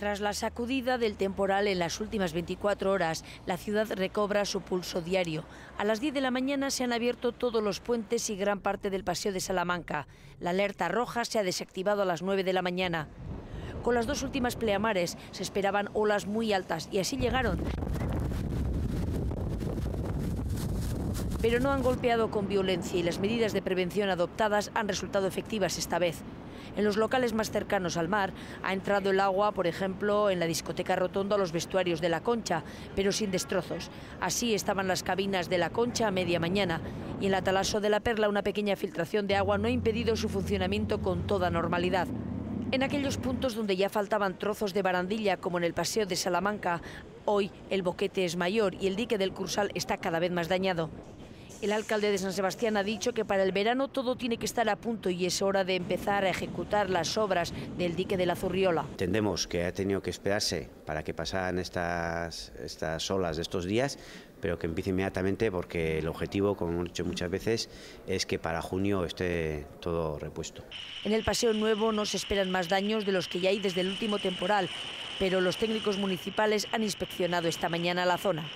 Tras la sacudida del temporal en las últimas 24 horas, la ciudad recobra su pulso diario. A las 10 de la mañana se han abierto todos los puentes y gran parte del Paseo de Salamanca. La alerta roja se ha desactivado a las 9 de la mañana. Con las dos últimas pleamares se esperaban olas muy altas y así llegaron, pero no han golpeado con violencia y las medidas de prevención adoptadas han resultado efectivas esta vez. En los locales más cercanos al mar ha entrado el agua, por ejemplo, en la discoteca Rotondo a los vestuarios de La Concha, pero sin destrozos. Así estaban las cabinas de La Concha a media mañana. Y en la Talaso de la Perla una pequeña filtración de agua no ha impedido su funcionamiento con toda normalidad. En aquellos puntos donde ya faltaban trozos de barandilla, como en el Paseo de Salamanca, hoy el boquete es mayor y el dique del Cursal está cada vez más dañado. El alcalde de San Sebastián ha dicho que para el verano todo tiene que estar a punto y es hora de empezar a ejecutar las obras del dique de la Zurriola. Entendemos que ha tenido que esperarse para que pasaran estas olas de estos días, pero que empiece inmediatamente porque el objetivo, como hemos dicho muchas veces, es que para junio esté todo repuesto. En el Paseo Nuevo no se esperan más daños de los que ya hay desde el último temporal, pero los técnicos municipales han inspeccionado esta mañana la zona.